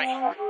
Bye.